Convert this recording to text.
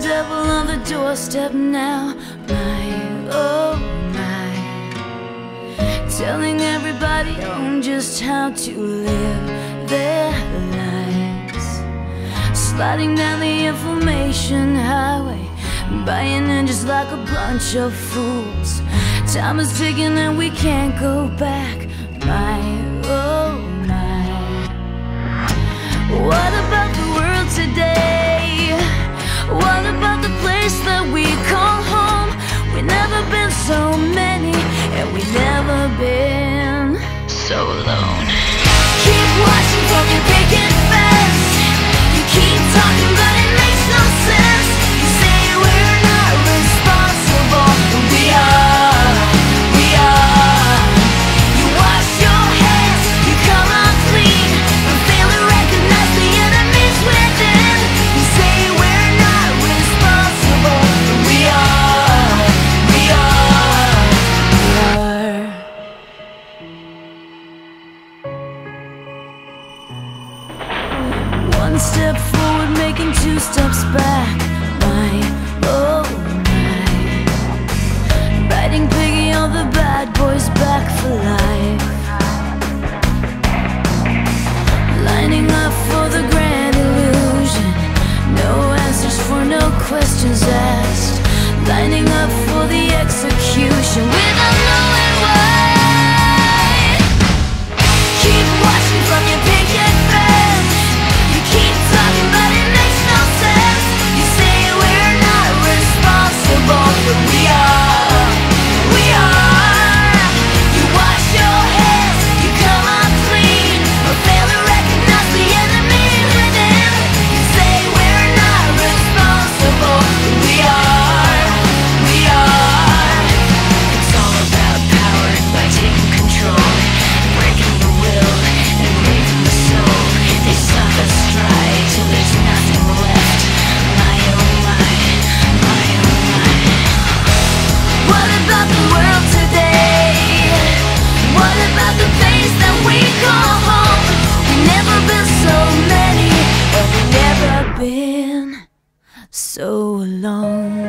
devil on the doorstep now. My, oh my, telling everybody on just how to live their lives, sliding down the information highway, buying in just like a bunch of fools. Time is ticking and we can't go back. My, oh my, what about the world today? What about the place that we call home? We've never been so many, and we've never been so alone. Keep watching, don't you pick it fast. You keep talking but it makes no sense. You say we're not responsible, but we are. Step forward, making two steps back. My, oh my, biting piggy on the bad boys back for life, lining up for the grand illusion. No answers for no questions asked, lining up for the execution without knowing why. Keep watching from your picket fence. Keep talking but it makes no sense. You say we're not responsible, but we are, we are. You wash your hands, you come up clean, but fail to recognize the enemy within. You say we're not responsible, but we are, we are. It's all about power and by taking control, breaking the will and breaking the soul. They suck us till there's nothing left. My oh my, my oh my. What about the world today? What about the place that we call home? We've never been so many, and we've never been so alone.